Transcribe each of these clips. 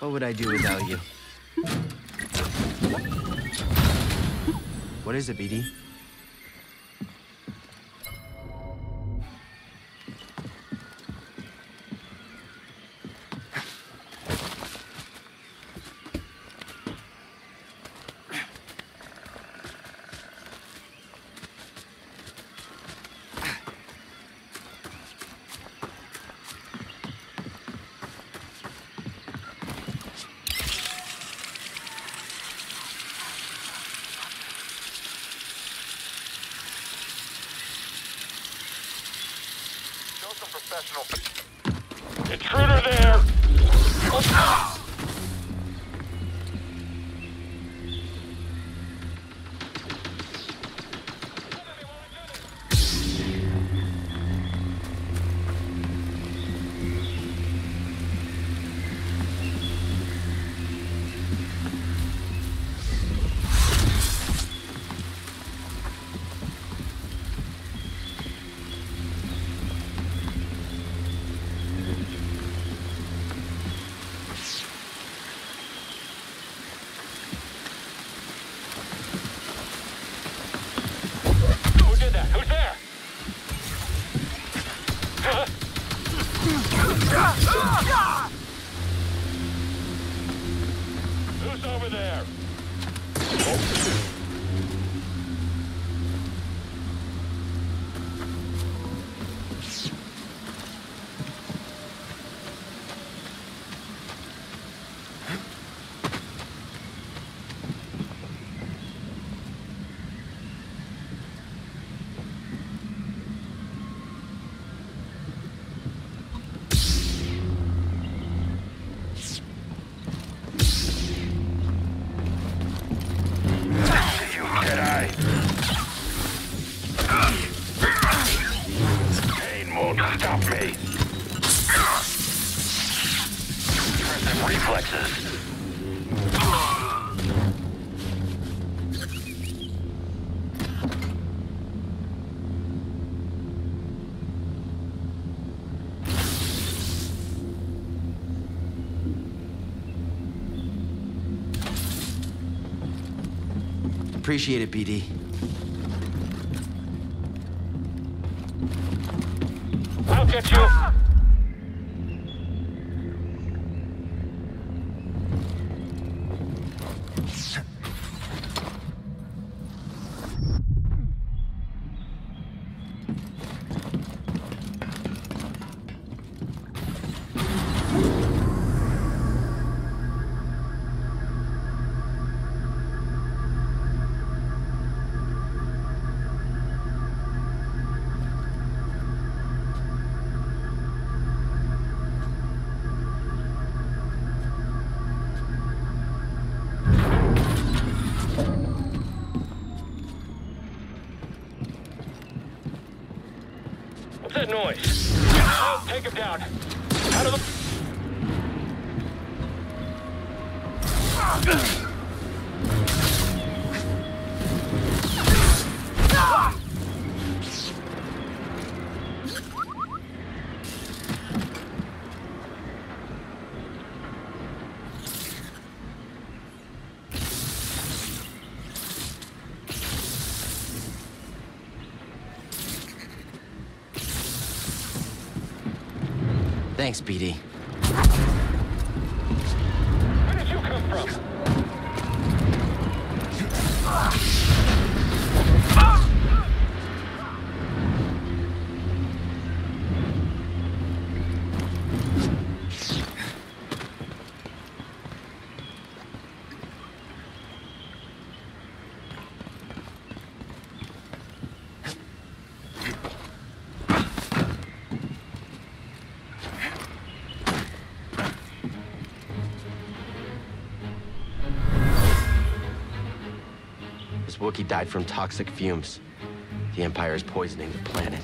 What would I do without you? What is it, BD? Intruder there! Appreciate it, BD. I'll get you. Noise. Oh, take him down. Out of the... Thanks, BD. Where did you come from? Wookiee died from toxic fumes. The Empire is poisoning the planet.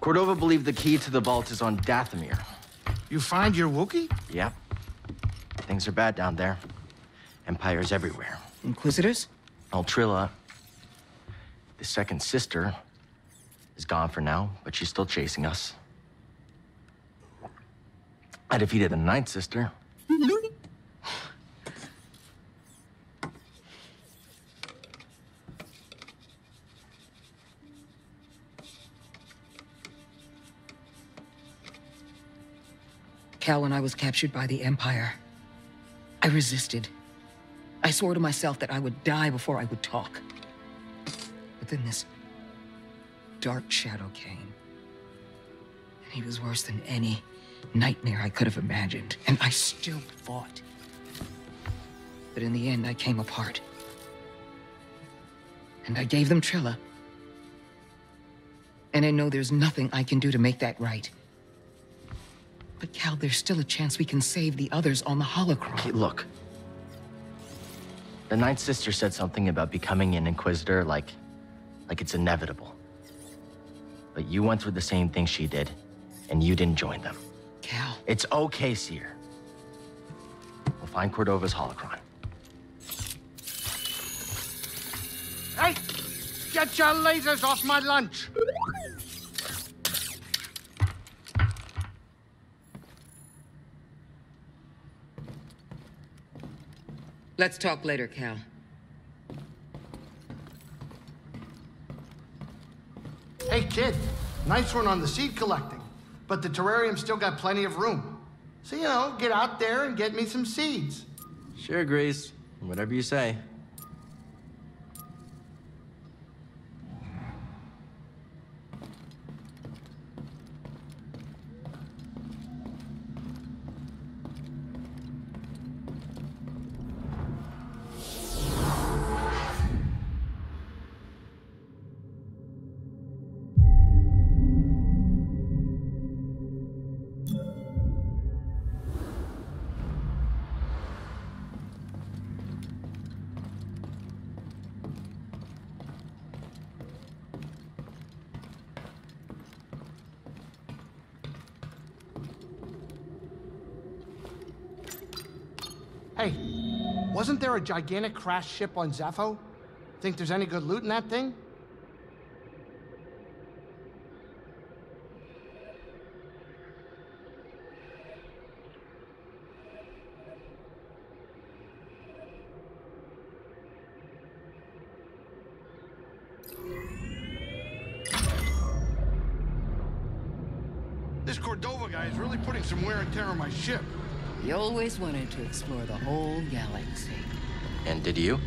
Cordova believed the key to the vault is on Dathomir. You find your Wookiee? Yep. Things are bad down there. Empires everywhere. Inquisitors? Well, Trilla, the second sister, is gone for now, but she's still chasing us. I defeated the Night Sister. Cal and I was captured by the Empire. I resisted. I swore to myself that I would die before I would talk. But then this dark shadow came. And he was worse than any nightmare I could have imagined. And I still fought. But in the end, I came apart. And I gave them Trilla. And I know there's nothing I can do to make that right. But Cal, there's still a chance we can save the others on the holocron. Okay, look. The Night Sister said something about becoming an Inquisitor like it's inevitable. But you went through the same thing she did, and you didn't join them. Cal. It's okay, Seer. We'll find Cordova's holocron. Hey! Get your lasers off my lunch! Let's talk later, Cal. Hey, kid. Nice one on the seed collecting. But the terrarium's still got plenty of room. So, you know, get out there and get me some seeds. Sure, Grease. Whatever you say. Hey, wasn't there a gigantic crashed ship on Zepho? Think there's any good loot in that thing? This Cordova guy is really putting some wear and tear on my ship. We always wanted to explore the whole galaxy. And did you?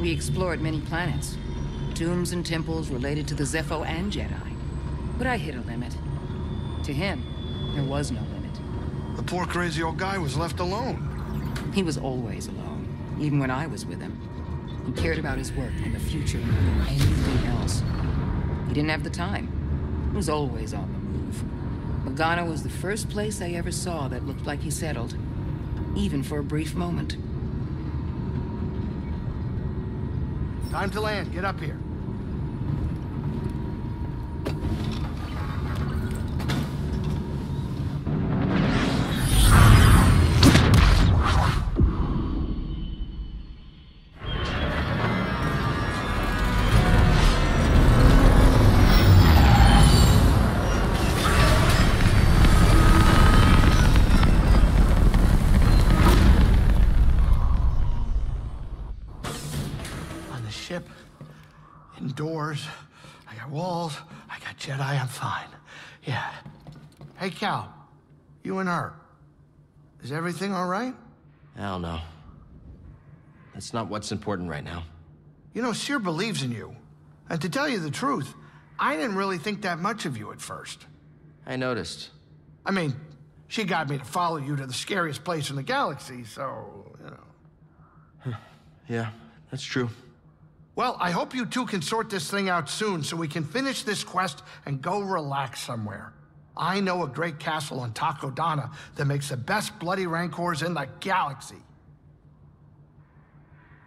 We explored many planets. Tombs and temples related to the Zepho and Jedi. But I hit a limit. To him, there was no limit. The poor crazy old guy was left alone. He was always alone, even when I was with him. He cared about his work and the future more than anything else. He didn't have the time. He was always on the move. Magana was the first place I ever saw that looked like he settled. Even for a brief moment. Time to land. Get up here. Doors, I got walls, I got Jedi, I'm fine. Yeah. Hey, Cal, you and her, is everything all right? Hell no. That's not what's important right now. You know, Seer believes in you. And to tell you the truth, I didn't really think that much of you at first. I noticed. I mean, she got me to follow you to the scariest place in the galaxy, so, you know. Yeah, that's true. Well, I hope you two can sort this thing out soon so we can finish this quest and go relax somewhere. I know a great castle on Takodana that makes the best bloody rancors in the galaxy.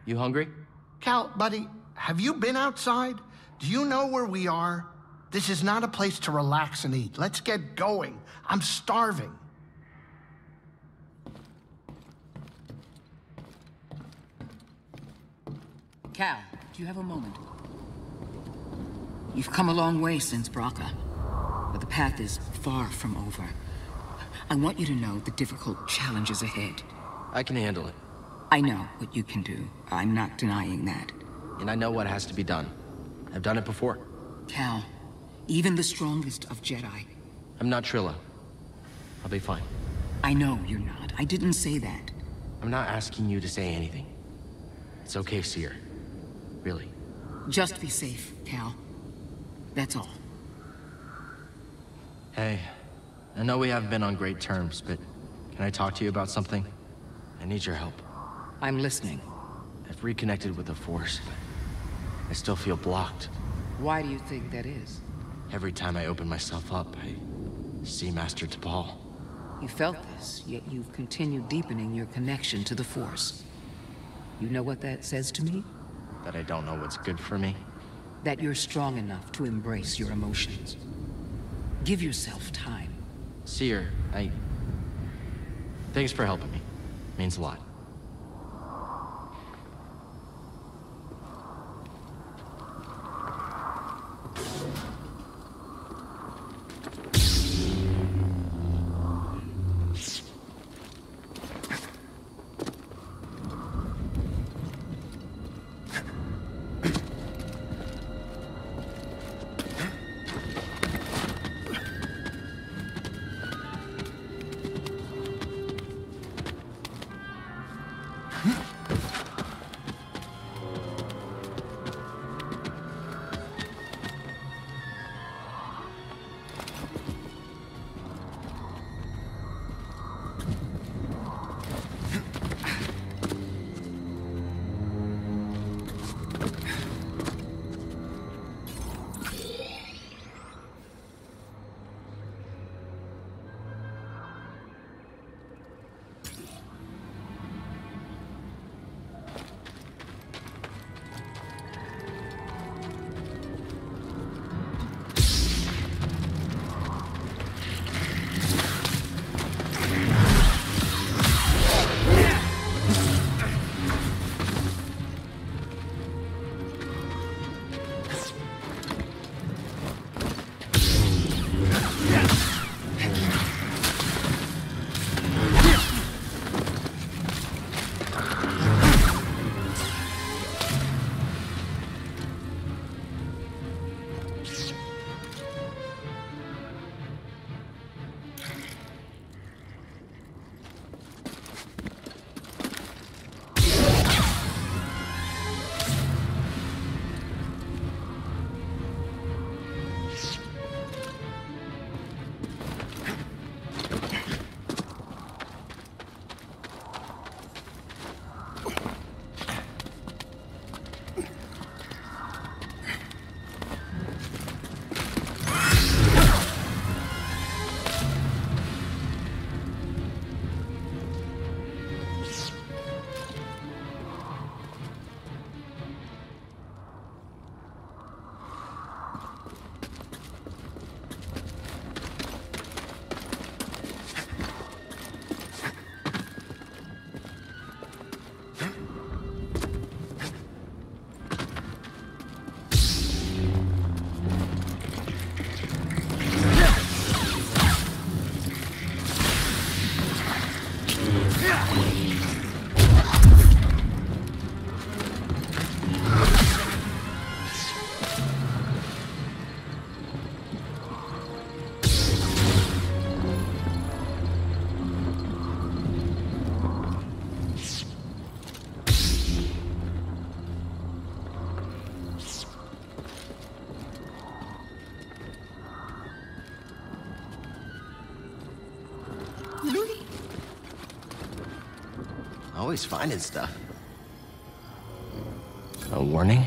You hungry? Cal, buddy, have you been outside? Do you know where we are? This is not a place to relax and eat. Let's get going. I'm starving. Cal, do you have a moment? You've come a long way since Bracca, but the path is far from over. I want you to know the difficult challenges ahead. I can handle it. I know what you can do. I'm not denying that. And I know what has to be done. I've done it before. Cal, even the strongest of Jedi. I'm not Trilla. I'll be fine. I know you're not. I didn't say that. I'm not asking you to say anything. It's okay, Seer. Really. Just be safe, Cal. That's all. Hey, I know we haven't been on great terms, but can I talk to you about something? I need your help. I'm listening. I've reconnected with the Force, but I still feel blocked. Why do you think that is? Every time I open myself up, I see Master T'Paal. You felt this, yet you've continued deepening your connection to the Force. You know what that says to me? That I don't know what's good for me? That you're strong enough to embrace your emotions. Give yourself time. Seer, thanks for helping me. It means a lot. Always finding stuff. A warning?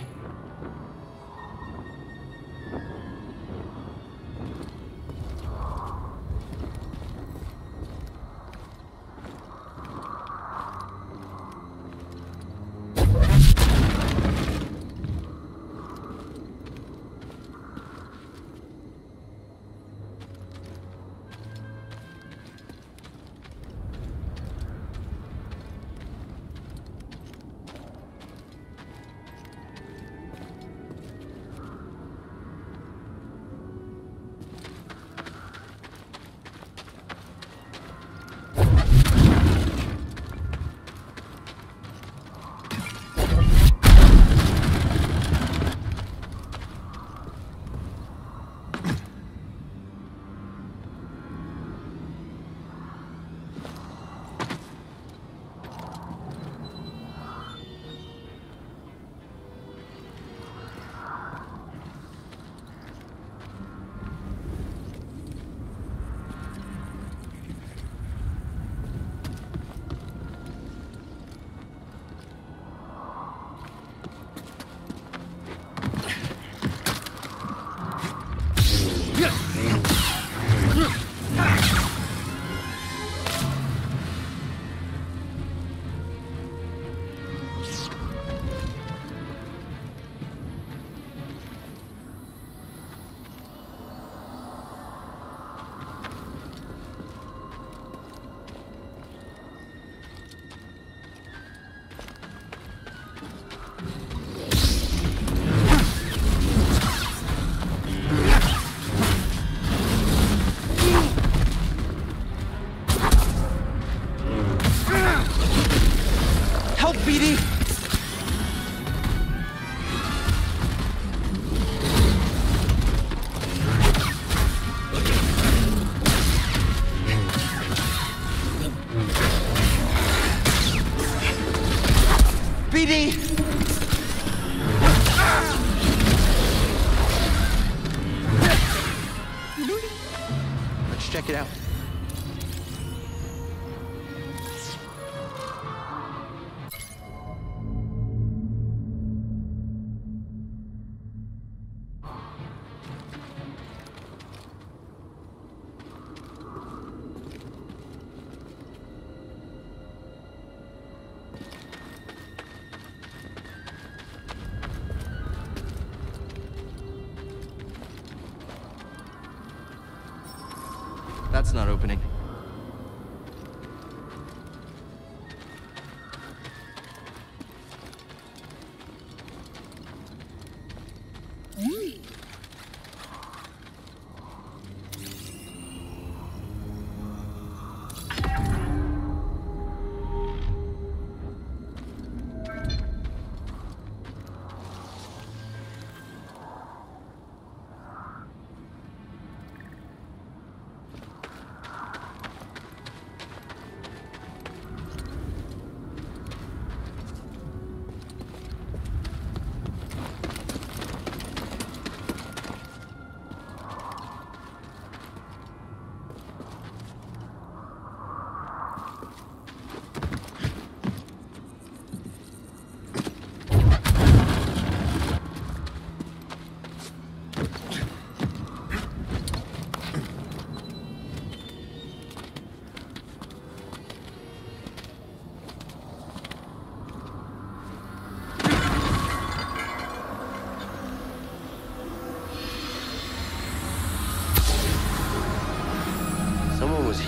Let's check it out. That's not opening.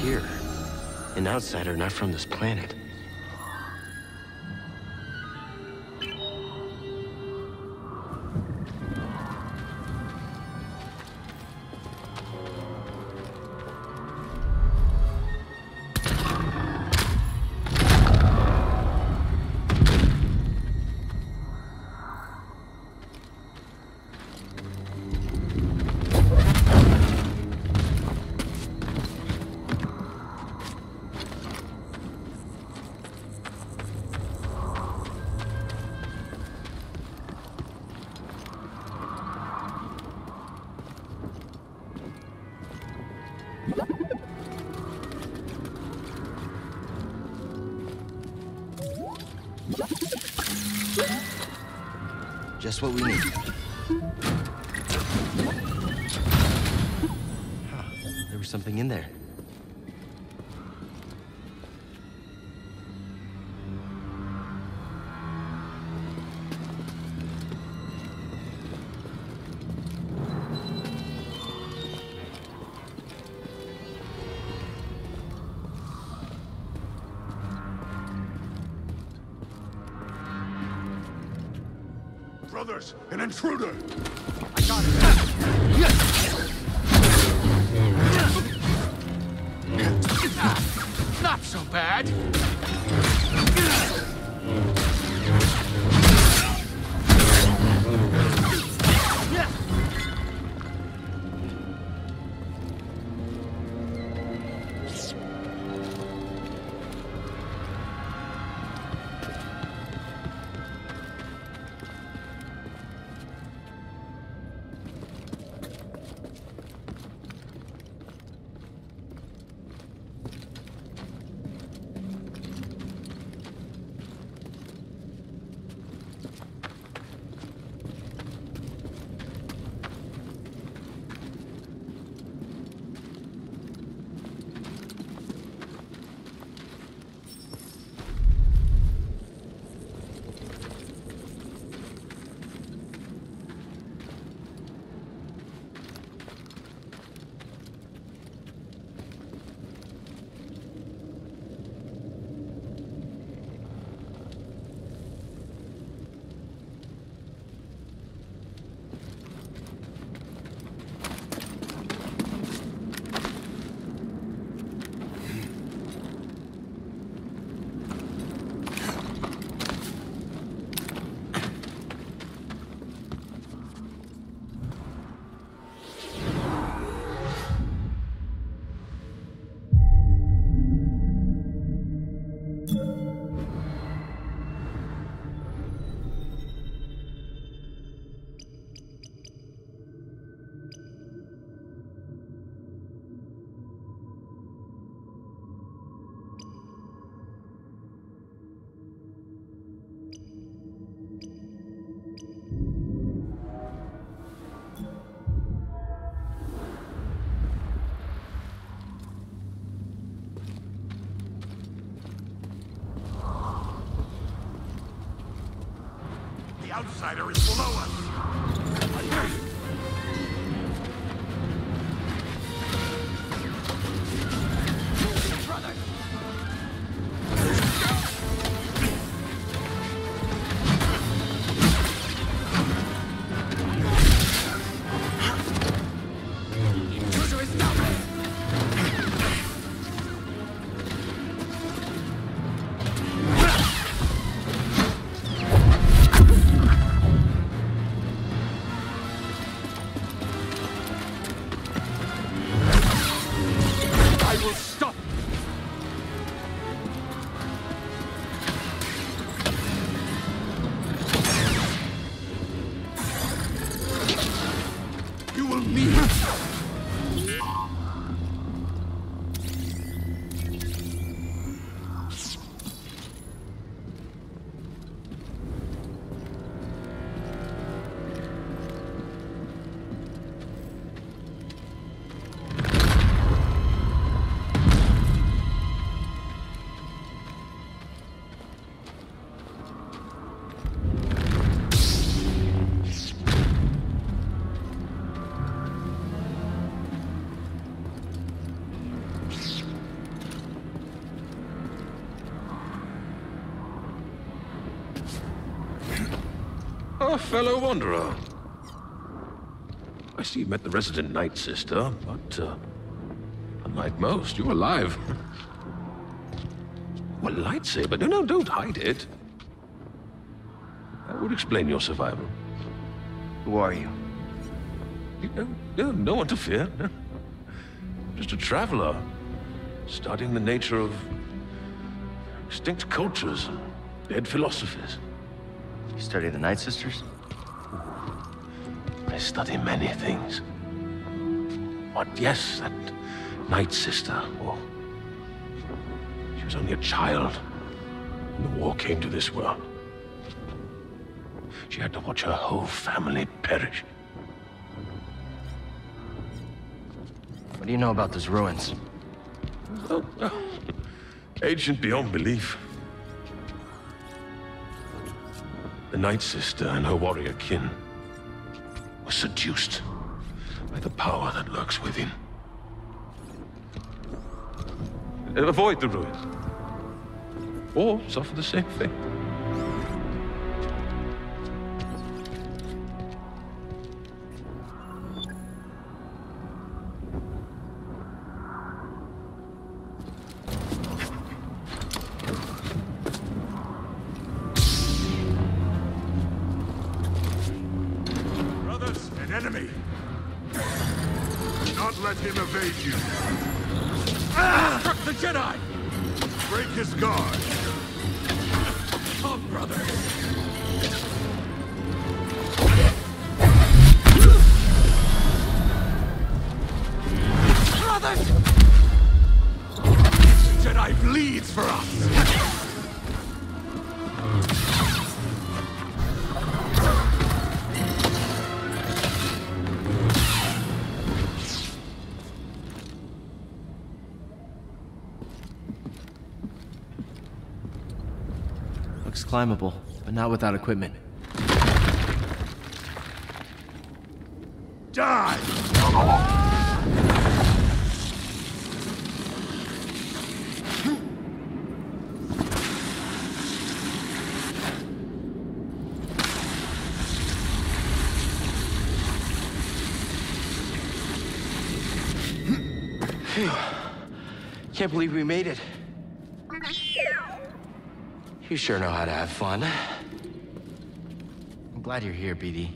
Here, an outsider not from this planet. Just what we need. Huh, there was something in there. Brothers, an intruder! I got it! Not so bad! outsider is below us. A fellow wanderer. I see you met the resident Night Sister, but unlike most, you're alive. Well, lightsaber, no, don't hide it. That would explain your survival. Who are you? No one to fear. Just a traveler, studying the nature of extinct cultures and dead philosophies. You study the Night Sisters? I study many things. But yes, that Night Sister, oh, she was only a child when the war came to this world. She had to watch her whole family perish. What do you know about those ruins? Oh, ancient beyond belief. The Night Sister and her warrior kin were seduced by the power that lurks within. Avoid the ruins, or suffer the same thing. Climbable, but not without equipment. Die! Can't believe we made it. You sure know how to have fun. I'm glad you're here, BD.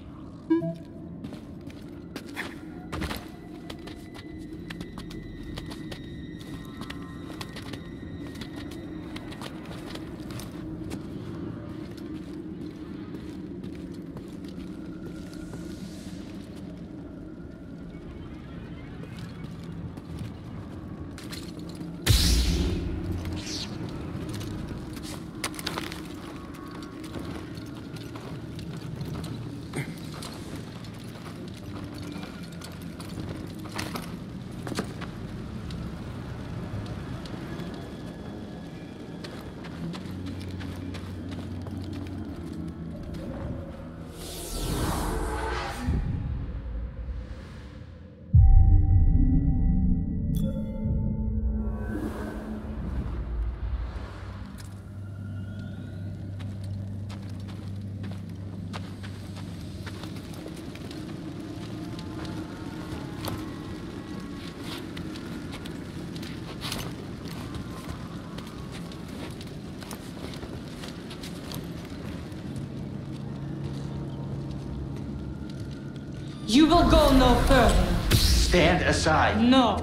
You will go no further. Stand aside. No.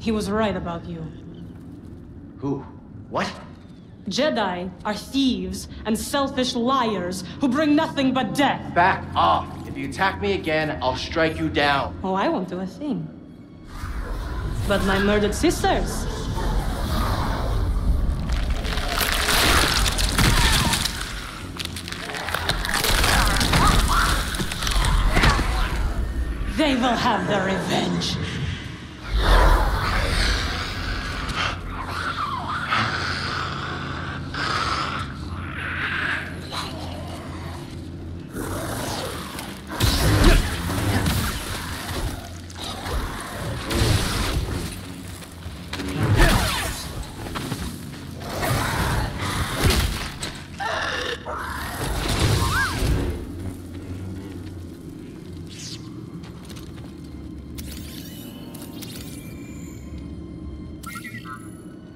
He was right about you. Who? What? Jedi are thieves and selfish liars who bring nothing but death. Back off. If you attack me again, I'll strike you down. Oh, I won't do a thing. But my murdered sisters... they will have their revenge.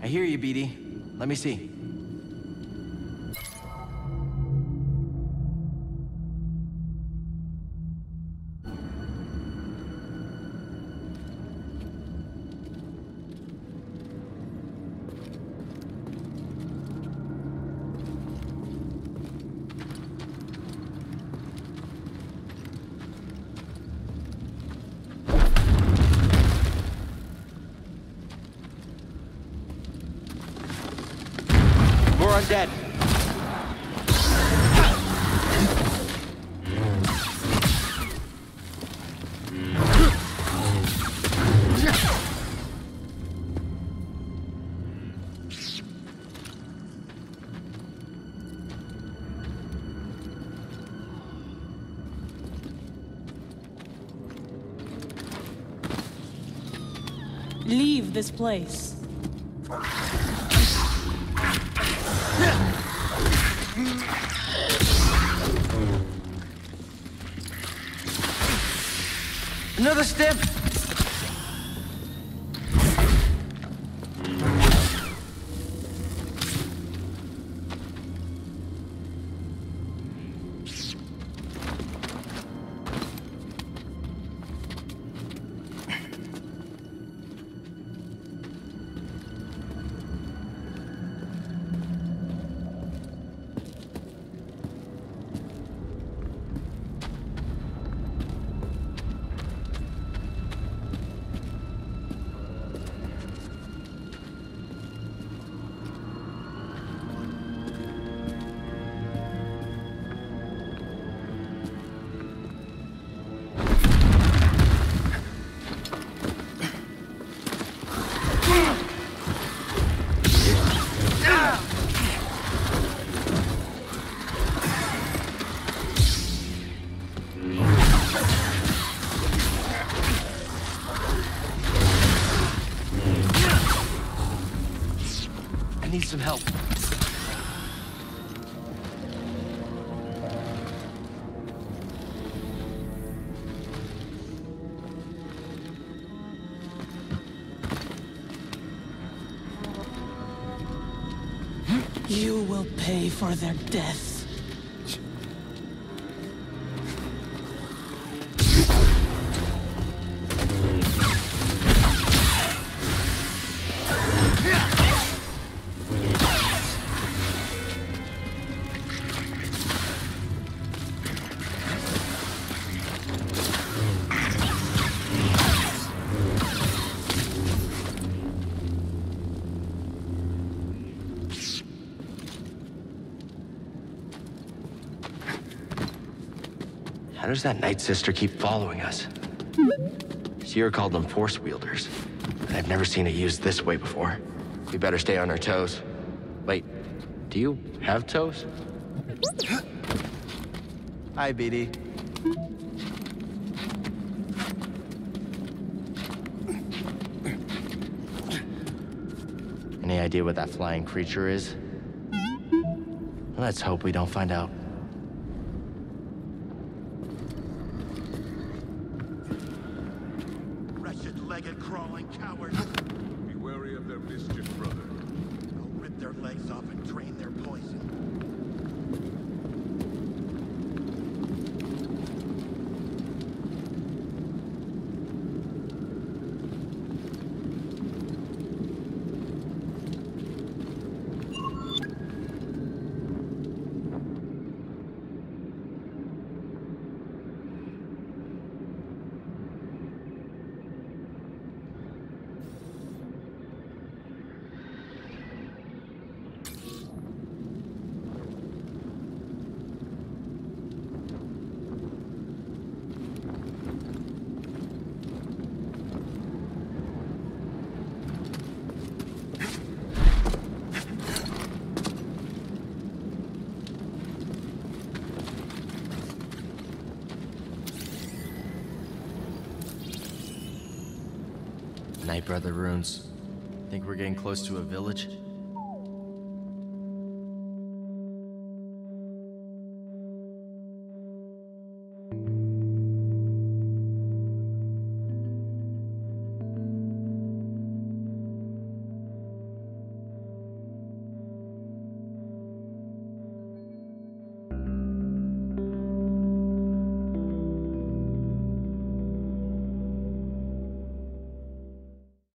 I hear you, BD. Let me see. Dead. Leave this place. Another step. Some help. You will pay for their death. How does that Night Sister keep following us? Sierra called them force wielders, but I've never seen it used this way before. We better stay on our toes. Wait, do you have toes? Hi, BD. Any idea what that flying creature is? Let's hope we don't find out. Night, Brother Runes. Think we're getting close to a village?